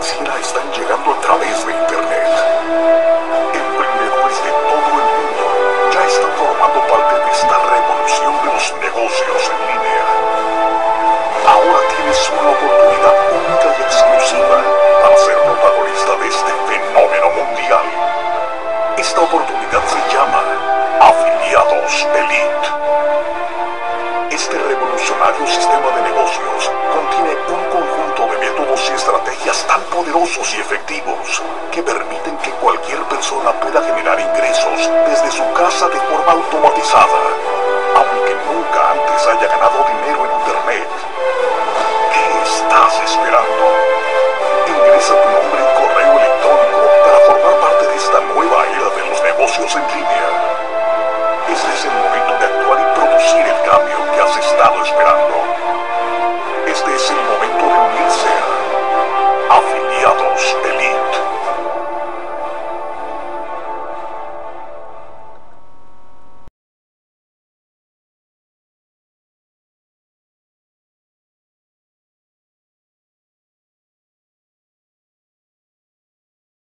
financiera están llegando a través de Internet. Emprendedores de todo el mundo ya están formando parte de esta revolución de los negocios en línea. Ahora tienes una oportunidad única y exclusiva para ser protagonista de este fenómeno mundial. Esta oportunidad se llama Afiliados Elite. Este revolucionario sistema de negocios contiene un conjunto de métodos y estrategias tan poderosos y efectivos que permiten que cualquier persona pueda generar ingresos desde su casa de forma automatizada, aunque nunca antes haya ganado dinero en Internet. ¿Qué estás esperando? Ingresa tu nombre y correo electrónico para formar parte de esta nueva era de los negocios en línea. Este es el momento de actuar y producir el cambio que has estado esperando.